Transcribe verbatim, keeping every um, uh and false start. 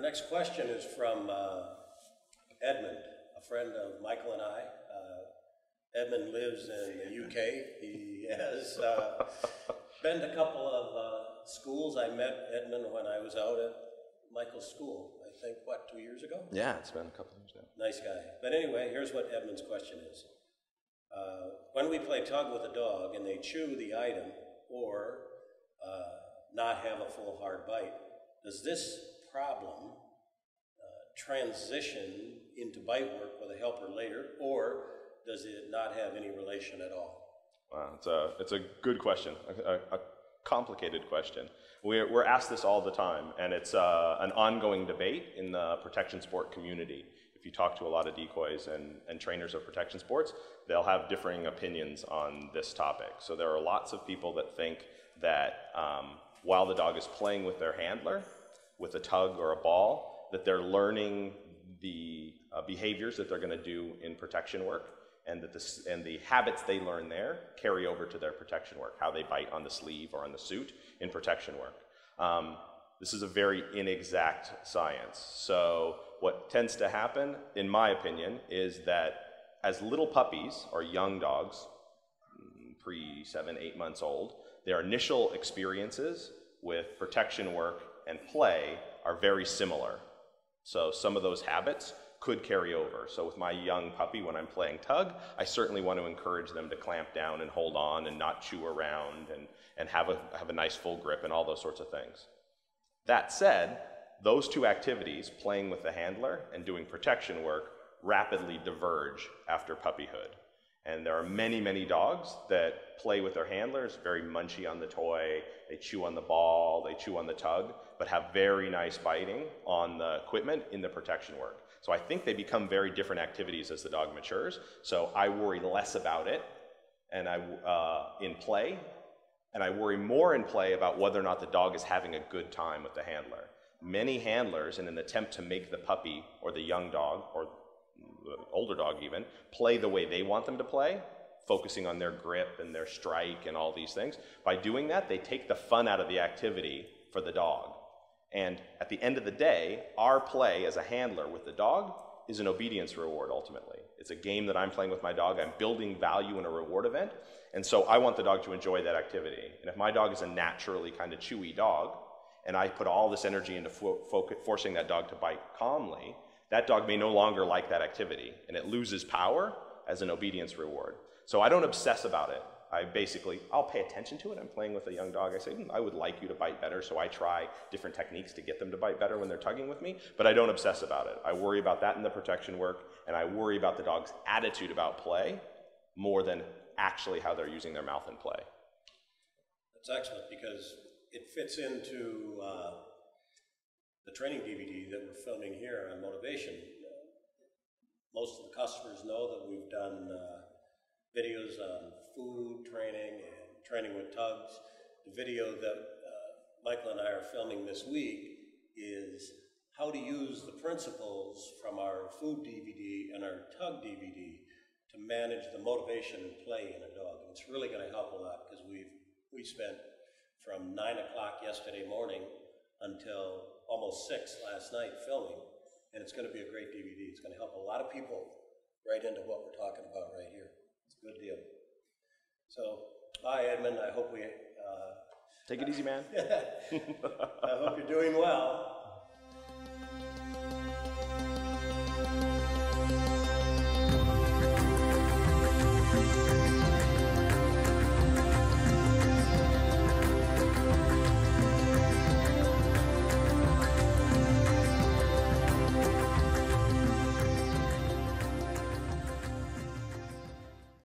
Our next question is from uh, Edmond, a friend of Michael and I. Uh, Edmond lives in the U K. He has uh, been to a couple of uh, schools. I met Edmond when I was out at Michael's school, I think, what, two years ago? Yeah, it's been a couple of years now. Nice guy. But anyway, here's what Edmond's question is. Uh, when we play tug with a dog and they chew the item or uh, not have a full hard bite, does this problem uh, transition into bite work with a helper later, or does it not have any relation at all? Wow, it's a, it's a good question, a, a, a complicated question. We're, we're asked this all the time, and it's uh, an ongoing debate in the protection sport community. If you talk to a lot of decoys and, and trainers of protection sports, they'll have differing opinions on this topic. So there are lots of people that think that um, while the dog is playing with their handler, with a tug or a ball, that they're learning the uh, behaviors that they're going to do in protection work, and that the, and the habits they learn there carry over to their protection work, how they bite on the sleeve or on the suit in protection work. Um, this is a very inexact science. So what tends to happen, in my opinion, is that as little puppies or young dogs, pre seven, eight months old, their initial experiences with protection work and play are very similar. So some of those habits could carry over. So with my young puppy, when I'm playing tug, I certainly want to encourage them to clamp down and hold on and not chew around and, and have a, have a nice full grip and all those sorts of things. That said, those two activities, playing with the handler and doing protection work, rapidly diverge after puppyhood. And there are many, many dogs that play with their handlers, very munchy on the toy, they chew on the ball, they chew on the tug, but have very nice biting on the equipment in the protection work. So I think they become very different activities as the dog matures. So I worry less about it and I, uh, in play, and I worry more in play about whether or not the dog is having a good time with the handler. Many handlers, in an attempt to make the puppy or the young dog or older dog even, play the way they want them to play, focusing on their grip and their strike and all these things. By doing that, they take the fun out of the activity for the dog. And at the end of the day, our play as a handler with the dog is an obedience reward ultimately. It's a game that I'm playing with my dog. I'm building value in a reward event. And so I want the dog to enjoy that activity. And if my dog is a naturally kind of chewy dog, and I put all this energy into fo fo forcing that dog to bite calmly, that dog may no longer like that activity, and it loses power as an obedience reward. So I don't obsess about it. I basically, I'll pay attention to it. I'm playing with a young dog. I say, hmm, I would like you to bite better, so I try different techniques to get them to bite better when they're tugging with me, but I don't obsess about it. I worry about that in the protection work, and I worry about the dog's attitude about play more than actually how they're using their mouth in play. That's excellent, because it fits into uh, the training D V D that we're filming here on motivation. Most of the customers know that we've done uh, videos on food training and training with tugs. The video that uh, Michael and I are filming this week is how to use the principles from our food D V D and our tug D V D to manage the motivation and play in a dog. And it's really going to help a lot, because we've we spent from nine o'clock yesterday morning until almost six last night filming, and it's going to be a great D V D. It's going to help a lot of people right into what we're talking about right here. It's a good deal. So, bye, Edmond. I hope we... Uh, Take it easy, man. I hope you're doing well.